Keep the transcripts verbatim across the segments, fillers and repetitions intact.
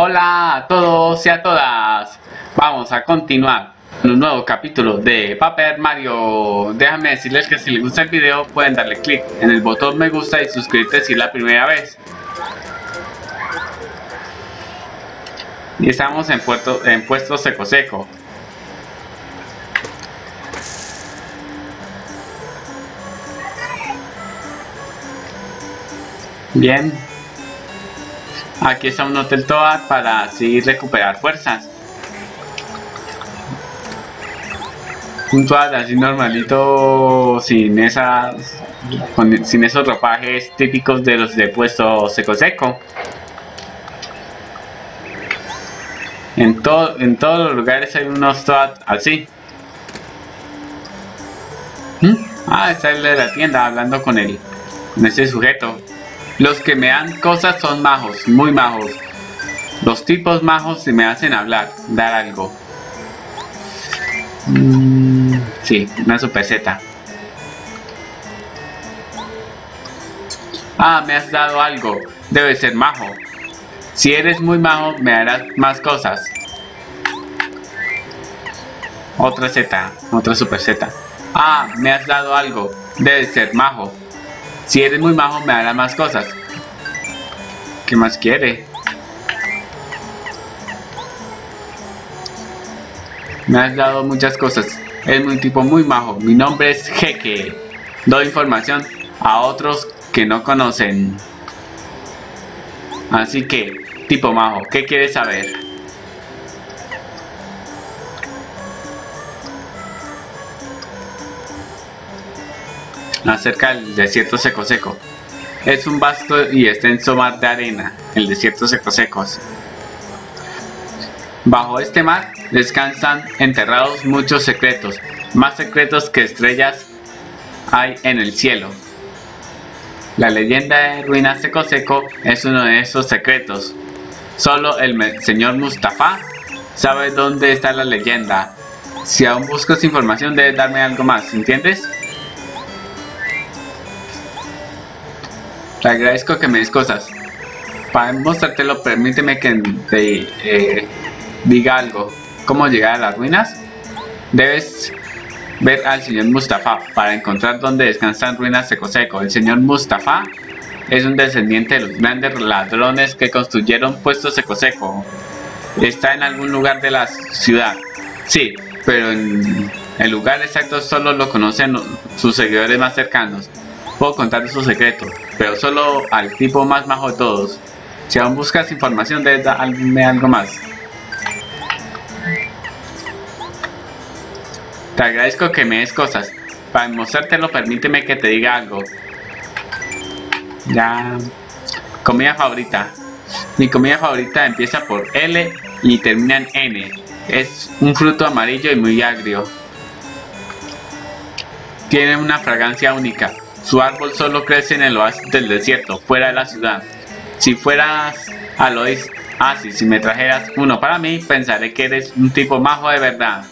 Hola a todos y a todas. Vamos a continuar con un nuevo capítulo de Paper Mario. Déjame decirles que si les gusta el video pueden darle click en el botón me gusta y suscribirte si es la primera vez. Y estamos en, puerto, en Puesto Seco Seco. Bien, aquí está un hotel Toad para así recuperar fuerzas. Un Toad así normalito, sin esas, con, sin esos ropajes típicos de los de Puesto Seco Seco. En, to, en todos los lugares hay unos Toad así. ¿Mm? Ah, está el de la tienda hablando con él, con ese sujeto. Los que me dan cosas son majos, muy majos. Los tipos majos se me hacen hablar, dar algo. Mm, sí, una super Z. Ah, me has dado algo. Debe ser majo. Si eres muy majo, me harás más cosas. Otra Z, otra super Z. Ah, me has dado algo. Debe ser majo. Si eres muy majo, me hará más cosas. ¿Qué más quiere? Me has dado muchas cosas. Es un tipo muy majo. Mi nombre es Jeque. Doy información a otros que no conocen. Así que, tipo majo, ¿qué quieres saber? Acerca del desierto seco seco. Es un vasto y extenso mar de arena, el desierto seco seco. Bajo este mar descansan enterrados muchos secretos, más secretos que estrellas hay en el cielo. La leyenda de Ruinas Seco Seco es uno de esos secretos. Solo el señor Mustafá sabe dónde está la leyenda. Si aún buscas información, debes darme algo más, ¿entiendes? Te agradezco que me des cosas. Para mostrártelo, permíteme que te eh, diga algo. ¿Cómo llegar a las ruinas? Debes ver al señor Mustafá para encontrar dónde descansan Ruinas Seco Seco. El señor Mustafá es un descendiente de los grandes ladrones que construyeron Puesto Seco Seco. Está en algún lugar de la ciudad. Sí, pero en el lugar exacto solo lo conocen sus seguidores más cercanos. Puedo contar su secreto, pero solo al tipo más majo de todos. Si aún buscas información, debes darme algo más. Te agradezco que me des cosas. Para mostrártelo, permíteme que te diga algo. Ya. Comida favorita. Mi comida favorita empieza por L y termina en N. Es un fruto amarillo y muy agrio. Tiene una fragancia única. Su árbol solo crece en el oasis del desierto, fuera de la ciudad. Si fueras al oasis, así, si me trajeras uno para mí, pensaré que eres un tipo majo de verdad.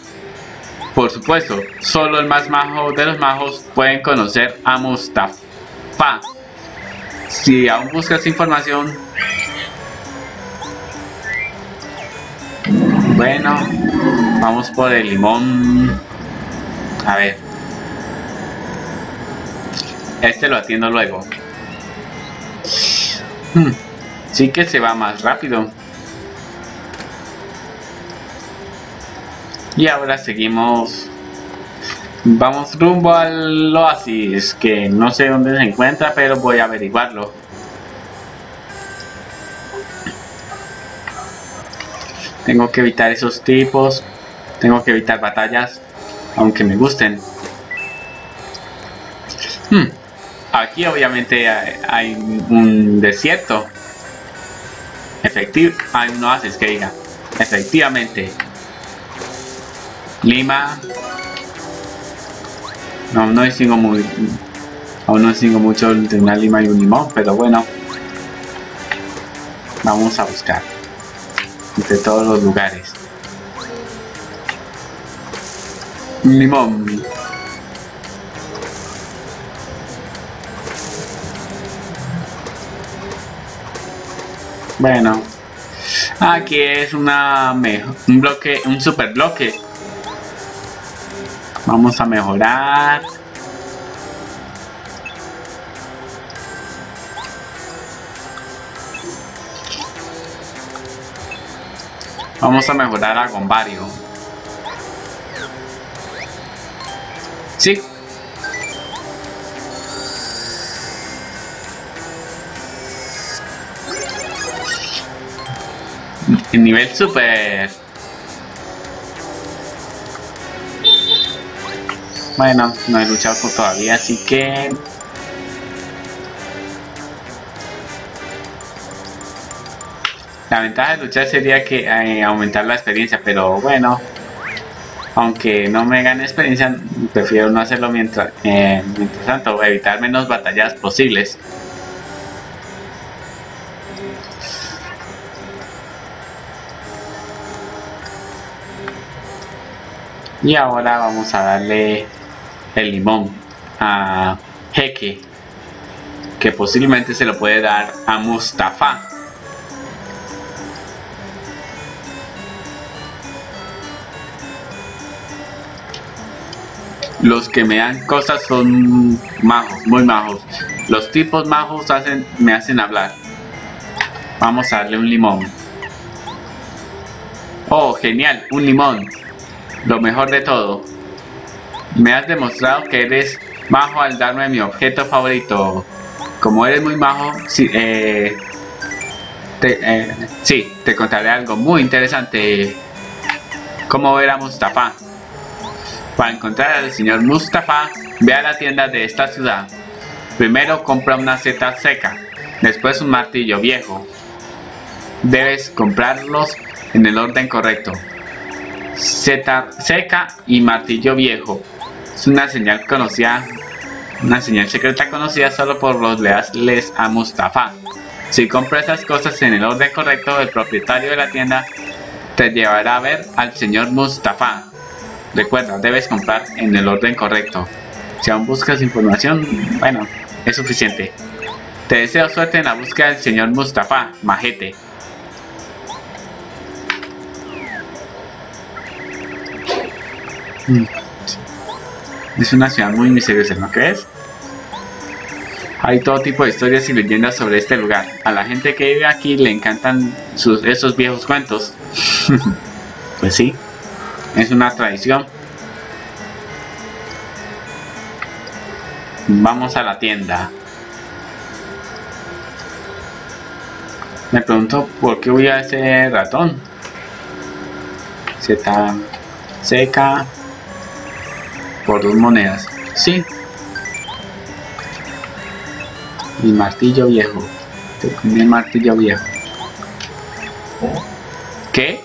Por supuesto, solo el más majo de los majos pueden conocer a Mustafá. Si aún buscas información... Bueno, vamos por el limón. A ver... Este lo atiendo luego. Hmm, sí que se va más rápido. Y ahora seguimos. Vamos rumbo al oasis, que no sé dónde se encuentra, pero voy a averiguarlo. Tengo que evitar esos tipos. Tengo que evitar batallas, aunque me gusten. Hmm. Aquí obviamente hay, hay un desierto. Efectivo, hay un oasis que diga. Efectivamente. Lima. No, no distingo muy. Aún no distingo mucho entre una lima y un limón, pero bueno. Vamos a buscar. Entre todos los lugares. Un limón. Bueno, Aquí es una mejor, un bloque, un super bloque. Vamos a mejorar. Vamos a mejorar a Gombario. Sí. El nivel super. Bueno, no he luchado por todavía, así que... La ventaja de luchar sería que eh, aumentar la experiencia, pero bueno, aunque no me gane experiencia, prefiero no hacerlo mientras, eh, mientras tanto, evitar menos batallas posibles. Y ahora vamos a darle el limón a Jeque, que posiblemente se lo puede dar a Mustafá. Los que me dan cosas son majos, muy majos. Los tipos majos hacen, me hacen hablar. Vamos a darle un limón. Oh, genial, un limón. Lo mejor de todo, me has demostrado que eres majo al darme mi objeto favorito. Como eres muy majo, sí, eh, te, eh, sí, te contaré algo muy interesante. ¿Cómo ver a Mustafá? Para encontrar al señor Mustafá, ve a la tienda de esta ciudad. Primero compra una seta seca, después un martillo viejo. Debes comprarlos en el orden correcto. Seta seca y martillo viejo es una señal conocida, una señal secreta conocida solo por los leales a Mustafá. Si compras esas cosas en el orden correcto, el propietario de la tienda te llevará a ver al señor Mustafá. Recuerda, debes comprar en el orden correcto. Si aún buscas información, bueno, es suficiente. Te deseo suerte en la búsqueda del señor Mustafá, majete. Es una ciudad muy misteriosa, ¿no crees? Hay todo tipo de historias y leyendas sobre este lugar. A la gente que vive aquí le encantan sus, esos viejos cuentos. Pues sí, es una tradición. Vamos a la tienda. Me pregunto por qué voy a ese ratón. Se está seca. Por dos monedas, sí. Mi martillo viejo. Mi martillo viejo. ¿Qué?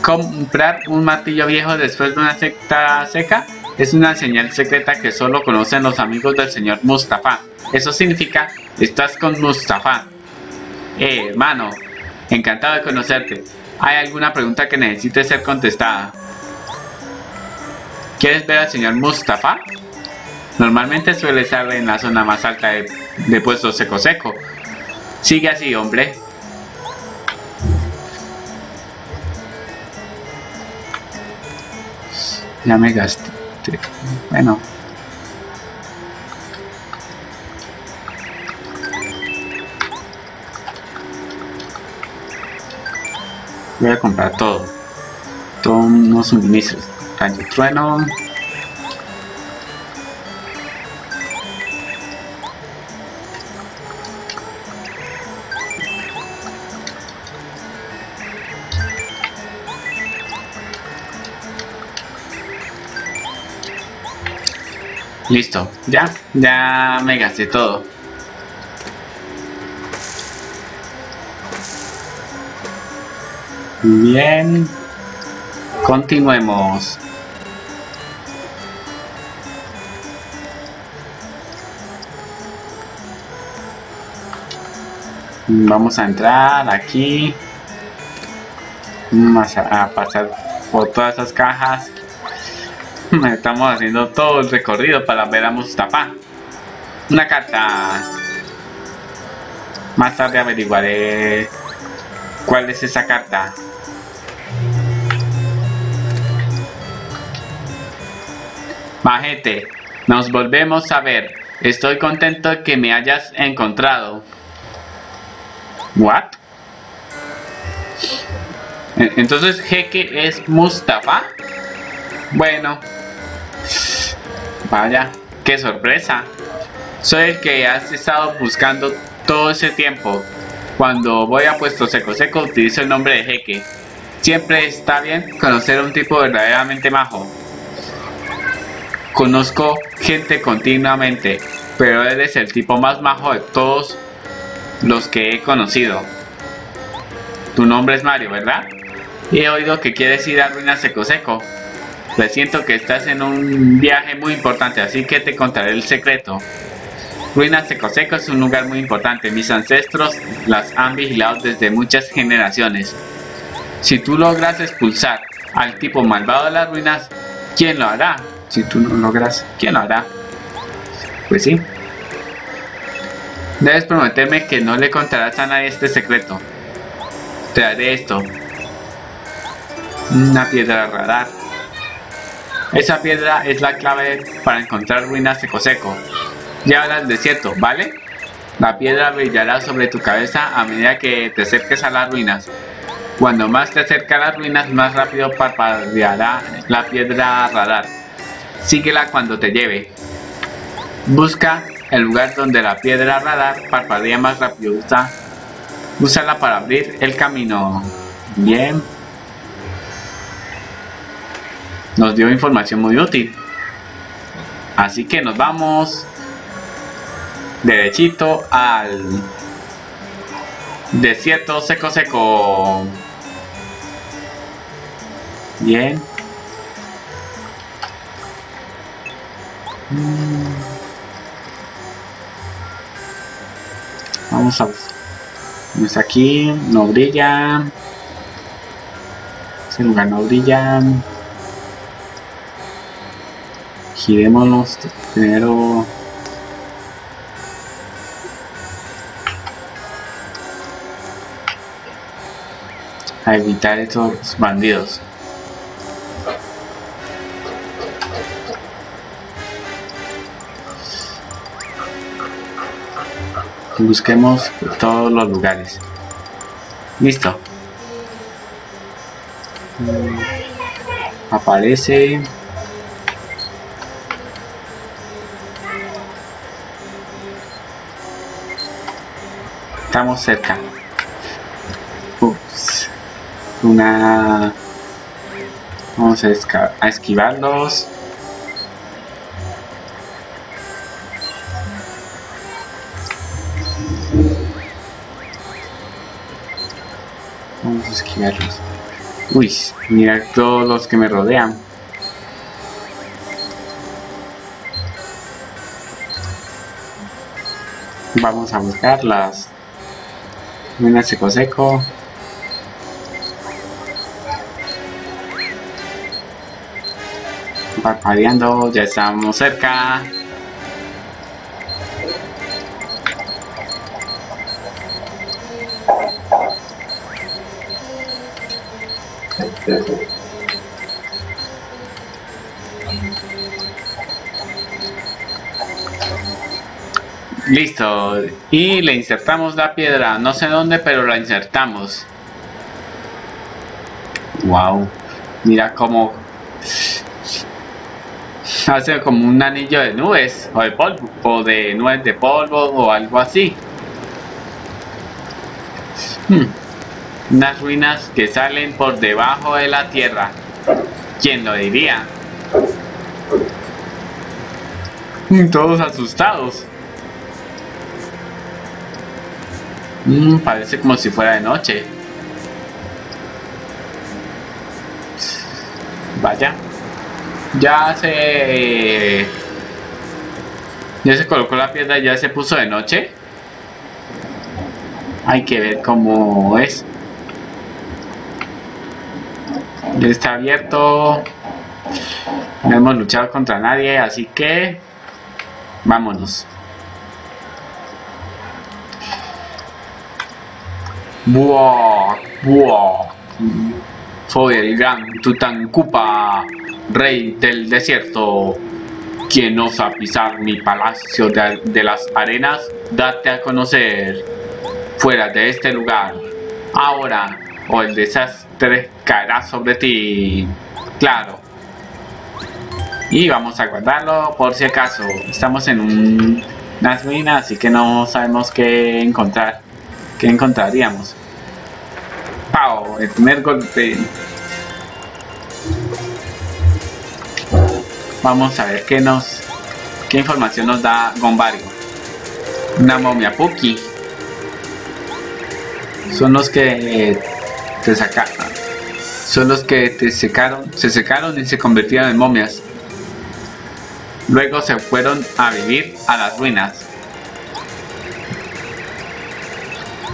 Comprar un martillo viejo después de una seta seca es una señal secreta que solo conocen los amigos del señor Mustafá. Eso significa, estás con Mustafá. Eh, hermano, encantado de conocerte. ¿Hay alguna pregunta que necesite ser contestada? ¿Quieres ver al señor Mustafá? Normalmente suele estar en la zona más alta de, de Puesto Seco Seco. Sigue así, hombre. Ya me gasté. Bueno. Voy a comprar todo. Todos unos suministros. Rayo trueno. Listo, ya, ya me gasté todo. Bien, continuemos. Vamos a entrar aquí. Vamos a pasar por todas esas cajas. Estamos haciendo todo el recorrido para ver a Mustafá. Una carta. Más tarde averiguaré ¿Cuál es esa carta? Majete, nos volvemos a ver. Estoy contento de que me hayas encontrado. ¿What? Entonces, Jeque es Mustafá. Bueno, vaya, qué sorpresa. Soy el que has estado buscando todo ese tiempo. Cuando voy a Puesto Seco Seco utilizo el nombre de Jeque. Siempre está bien conocer a un tipo verdaderamente majo. Conozco gente continuamente, pero eres el tipo más majo de todos los que he conocido. Tu nombre es Mario, ¿verdad? He oído que quieres ir a Ruinas Seco Seco. Presiento que estás en un viaje muy importante, así que te contaré el secreto. Ruinas Seco Seco es un lugar muy importante. Mis ancestros las han vigilado desde muchas generaciones. Si tú logras expulsar al tipo malvado de las ruinas, ¿quién lo hará? Si tú no logras, ¿quién lo hará? Pues sí. Debes prometerme que no le contarás a nadie este secreto. Te daré esto. Una piedra radar. Esa piedra es la clave para encontrar Ruinas Seco Seco. Llévala al desierto, ¿vale? La piedra brillará sobre tu cabeza a medida que te acerques a las ruinas. Cuando más te acerques a las ruinas, más rápido parpadeará la piedra radar. Síguela cuando te lleve. Busca el lugar donde la piedra radar parpadea más rápido. Usa, úsala para abrir el camino. Bien. Nos dio información muy útil. Así que nos vamos derechito al Desierto Seco Seco. Bien. Vamos a ver. Pues aquí no brilla. Ese lugar no brilla. Girémonos primero. A evitar estos bandidos. Busquemos todos los lugares. Listo. Aparece. Estamos cerca. Ups. Una. Vamos a, a esquivarlos. Vamos a esquivarlos. Uy, mira todos los que me rodean. Vamos a buscarlas. Ruinas Seco Seco. Parpadeando, ya estamos cerca. Listo, y le insertamos la piedra, no sé dónde, pero la insertamos. Wow, mira cómo hace como un anillo de nubes o de polvo, o de nubes de polvo o algo así. Hmm. Unas ruinas que salen por debajo de la tierra. ¿Quién lo diría? Todos asustados. Mm, parece como si fuera de noche. Vaya. Ya se... Ya se colocó la piedra y ya se puso de noche. Hay que ver cómo es. Ya está abierto. No hemos luchado contra nadie, así que... Vámonos. Buah, buah. Soy el gran Tutankupa, rey del desierto. Quien osa pisar mi palacio de, de las arenas, date a conocer. Fuera de este lugar, ahora, o el desastre caerá sobre ti. Claro. Y vamos a guardarlo por si acaso. Estamos en un, unas ruinas, así que no sabemos qué encontrar. ¿Qué encontraríamos? ¡Pau! El primer golpe. Vamos a ver qué nos, qué información nos da Gombario. Una momia Puki. Son los que te sacaron, son los que te secaron, se secaron y se convirtieron en momias. Luego se fueron a vivir a las ruinas.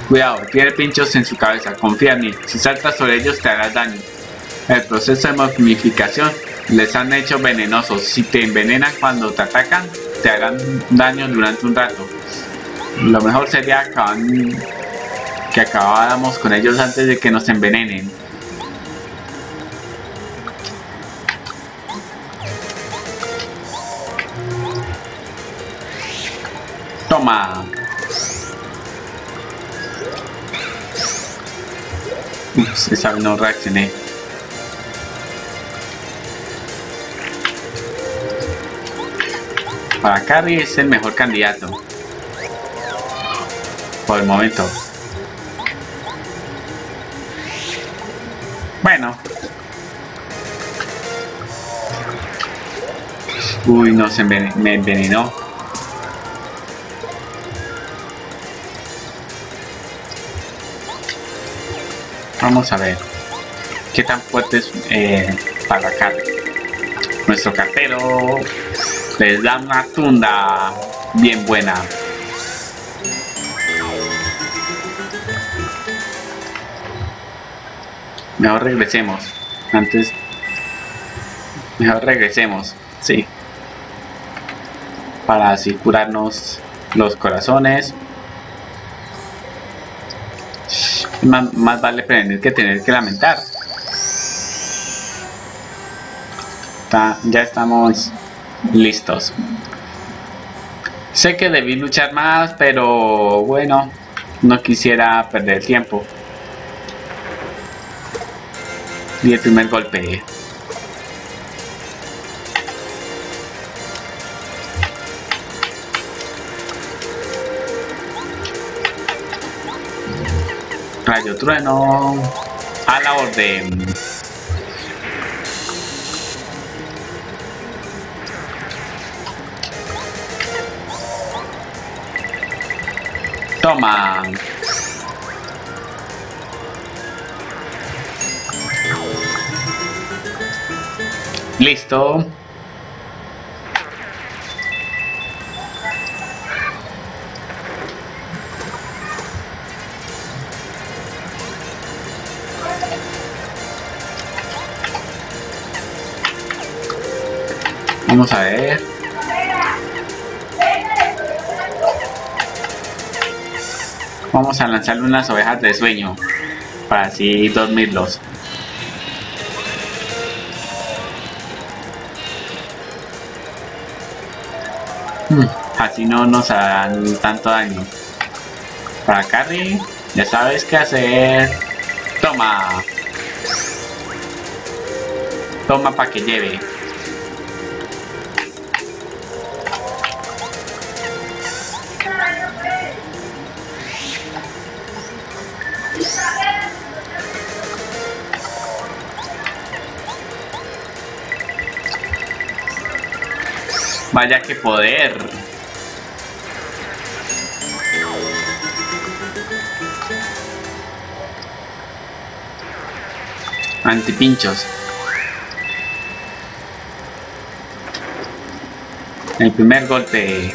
Cuidado, tiene pinchos en su cabeza, confía en mí, si saltas sobre ellos te harás daño. El proceso de momificación les han hecho venenosos, si te envenenan cuando te atacan, te harán daño durante un rato. Lo mejor sería acabar, que acabáramos con ellos antes de que nos envenenen. Toma. Ups, esa no reaccioné. Para Carrie es el mejor candidato. Por el momento. Bueno. Uy, no se envenen- me envenenó. Vamos a ver qué tan fuerte es eh, para Carrie. Nuestro cartero les da una tunda bien buena. Mejor regresemos. Antes. Mejor regresemos. Sí. Para así curarnos los corazones. Más, más vale prevenir que tener que lamentar. Ta, ya estamos listos. Sé que debí luchar más, pero bueno, no quisiera perder tiempo. Y el primer golpe. Rayo trueno. A la orden. Toma. Listo. Vamos a ver. Vamos a lanzarle unas ovejas de sueño para así dormirlos. Así no nos harán tanto daño. Para Carrie, ya sabes qué hacer. Toma. Toma para que lleve. Vaya que poder. Antipinchos. El primer golpe.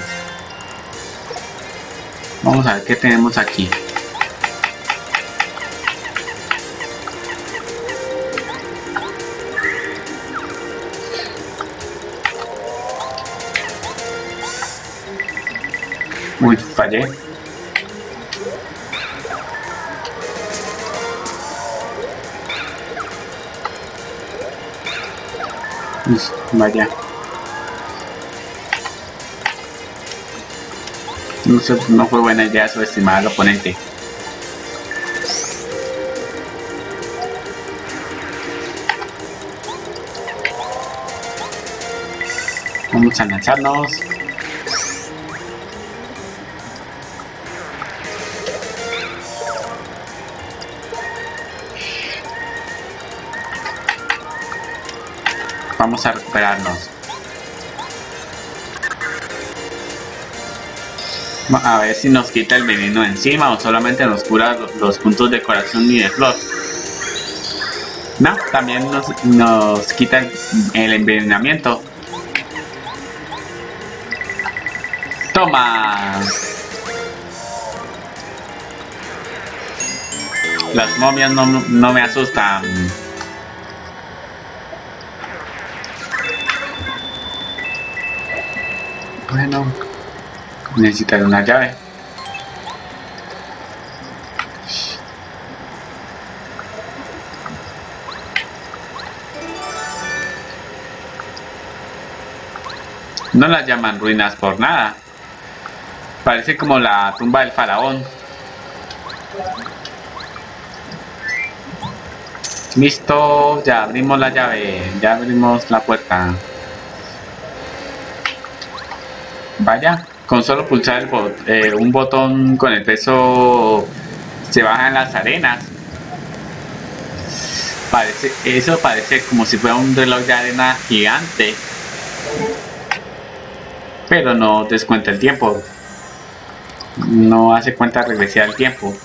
Vamos a ver qué tenemos aquí. Uy, fallé. Vaya. No, sé, no fue buena idea subestimar al oponente. Vamos a lanzarnos. Vamos a recuperarnos. A ver si nos quita el veneno encima o solamente nos cura los, los puntos de corazón y de flor. No, también nos, nos quita el, el envenenamiento. ¡Toma! Las momias no, no me asustan. Bueno, necesitaré una llave. No las llaman ruinas por nada. Parece como la tumba del faraón. Listo, ya abrimos la llave, ya abrimos la puerta. Vaya, con solo pulsar el bot eh, un botón con el peso se bajan las arenas. Parece, eso parece como si fuera un reloj de arena gigante. Pero no descuenta el tiempo. No hace cuenta regresar al tiempo.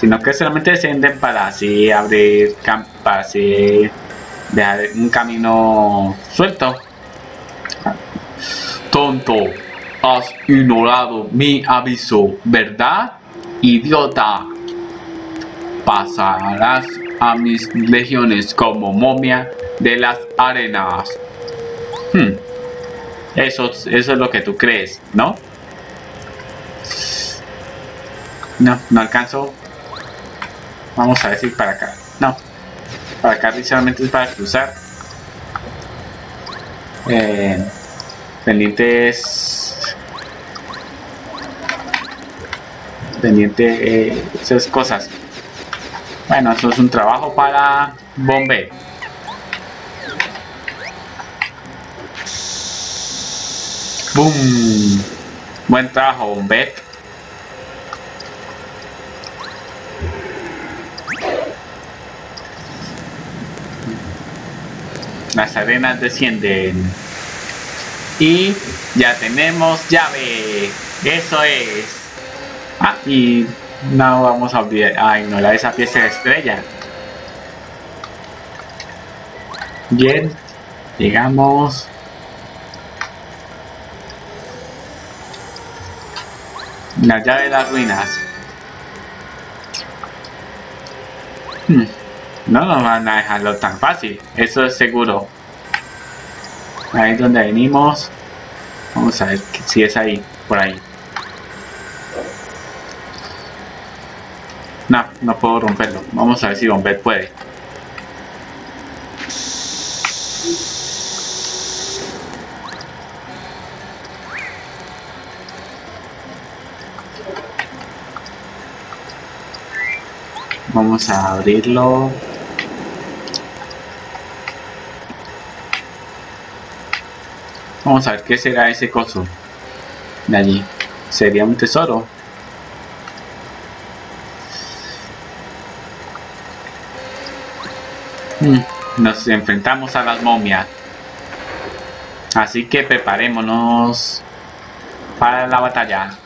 Sino que solamente descienden para así abrir, para así dejar un camino suelto. Tonto, has ignorado mi aviso, ¿verdad? Idiota, pasarás a mis legiones como momia de las arenas. Hmm. Eso, eso es lo que tú crees, ¿no? No, no alcanzo. Vamos a ver si para acá. No, para acá solamente es para cruzar. Eh... pendientes pendiente eh, esas cosas. Bueno, eso es un trabajo para Bombette. Boom, buen trabajo, Bombette. Las arenas descienden. Y ya tenemos llave. Eso es. Ah, y no vamos a olvidar, a ignorar esa pieza de estrella. Bien, llegamos. La llave de las ruinas. Hmm. No nos van a dejarlo tan fácil, eso es seguro. Ahí es donde venimos. Vamos a ver si es ahí, por ahí. No, no puedo romperlo. Vamos a ver si Bombette puede. Vamos a abrirlo. Vamos a ver qué será ese coso de allí. ¿Sería un tesoro? Nos enfrentamos a las momias. Así que preparémonos para la batalla.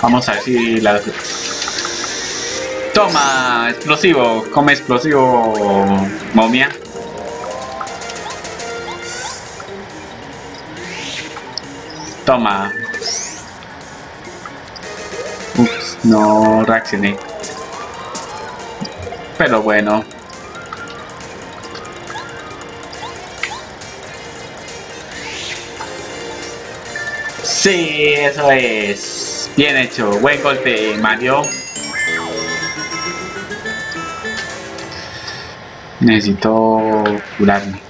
Vamos a ver si la... Toma, explosivo, come explosivo, momia. Toma. Ups, no reaccioné. Pero bueno. Sí, eso es. Bien hecho, buen golpe, Mario. Necesito curarme.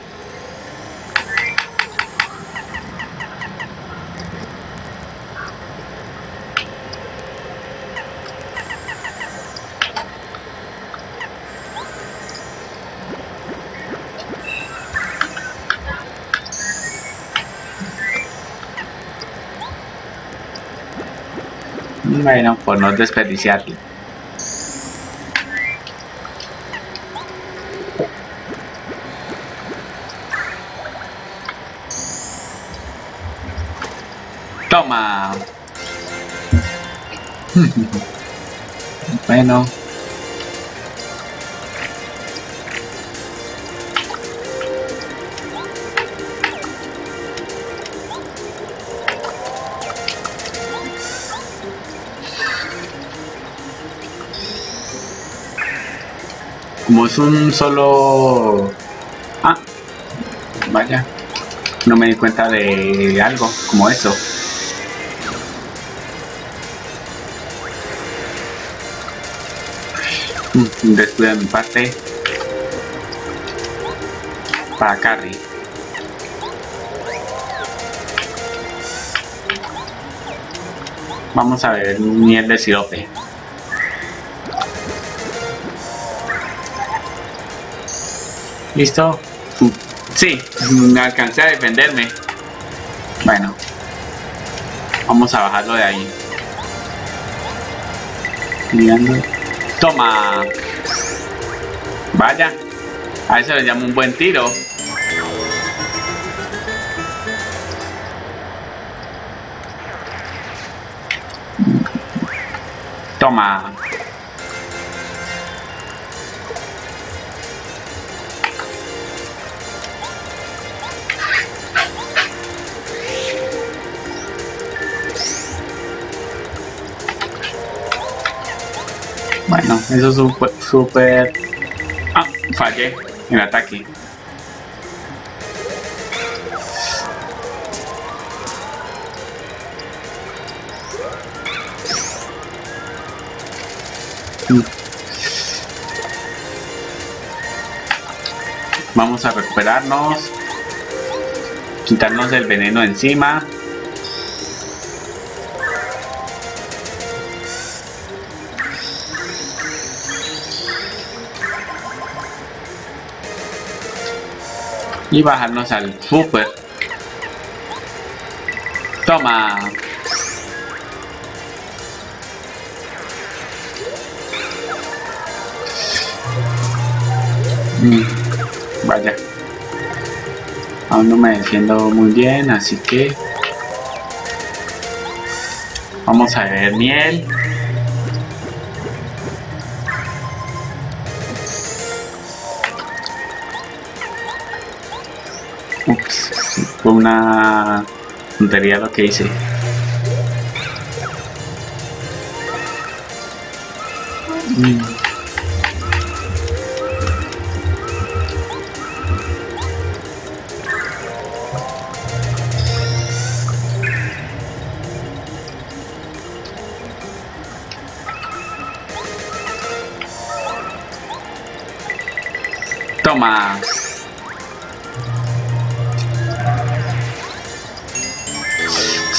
Bueno, por no desperdiciarlo. Toma. Bueno. Como es un solo... Ah, vaya. No me di cuenta de algo como eso. Descuida mi parte. Para carry. Vamos a ver miel de sirope. ¿Listo? Sí, me alcancé a defenderme. Bueno, vamos a bajarlo de ahí. Mirando. ¡Toma! Vaya, a eso le llamo un buen tiro. ¡Toma! Bueno, eso es super, super... Ah, fallé el ataque. Vamos a recuperarnos. Quitarnos el veneno encima. Y bajarnos al super. Toma. Mm, vaya. Aún no me defiendo muy bien, así que... Vamos a beber miel. Ups, fue una tontería lo que hice. Mm. Toma.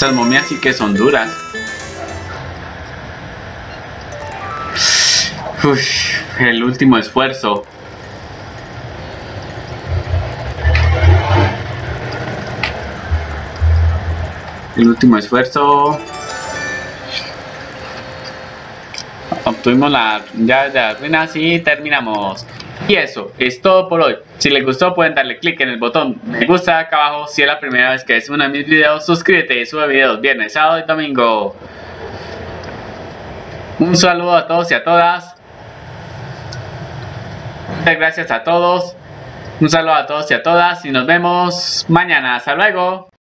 Esas momias sí que son duras. Uf, el último esfuerzo. El último esfuerzo. Obtuvimos la llave de las ruinas y terminamos. Y eso es todo por hoy. Si les gustó pueden darle clic en el botón me gusta acá abajo. Si es la primera vez que ves uno de mis videos, suscríbete y sube videos viernes, sábado y domingo. Un saludo a todos y a todas. Muchas gracias a todos. Un saludo a todos y a todas y nos vemos mañana. Hasta luego.